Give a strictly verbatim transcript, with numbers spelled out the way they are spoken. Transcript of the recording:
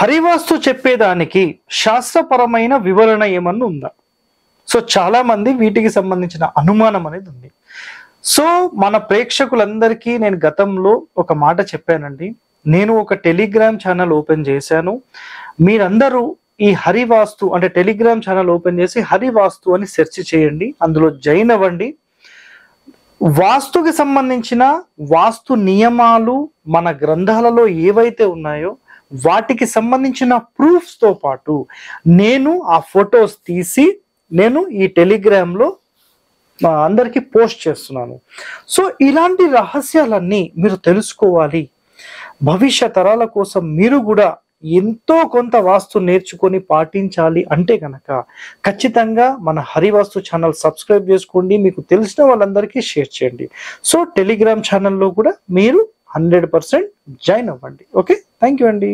హరివాస్తు చెప్పేదానికి శాస్త్రపరమైన వివరణ ఏమన్నా ఉందా? సో చాలా మంది వీటికి సంబంధించిన అనుమానం అనేది ఉంది. సో మన ప్రేక్షకులందరికీ నేను గతంలో ఒక మాట చెప్పానండి, నేను ఒక టెలిగ్రామ్ ఛానల్ ఓపెన్ చేశాను. మీరందరూ ఈ హరివాస్తు అంటే టెలిగ్రామ్ ఛానల్ ఓపెన్ చేసి హరివాస్తు అని సెర్చ్ చేయండి, అందులో జాయిన్ అవ్వండి. వాస్తుకి సంబంధించిన వాస్తు నియమాలు మన గ్రంథాలలో ఏవైతే ఉన్నాయో వాటికి సంబంధించిన ప్రూఫ్స్తో పాటు నేను ఆ ఫొటోస్ తీసి నేను ఈ టెలిగ్రామ్లో అందరికీ పోస్ట్ చేస్తున్నాను. సో ఇలాంటి రహస్యాలన్నీ మీరు తెలుసుకోవాలి. భవిష్య తరాల కోసం మీరు కూడా ఎంతో కొంత వాస్తు నేర్చుకొని పాటించాలి అంటే కనుక ఖచ్చితంగా మన హరివాస్తు ఛానల్ సబ్స్క్రైబ్ చేసుకోండి, మీకు తెలిసిన వాళ్ళందరికీ షేర్ చేయండి. సో టెలిగ్రామ్ ఛానల్లో కూడా మీరు హండ్రెడ్ పర్సెంట్ జాయిన్ అవ్వండి. ఓకే, థ్యాంక్ యూ అండి.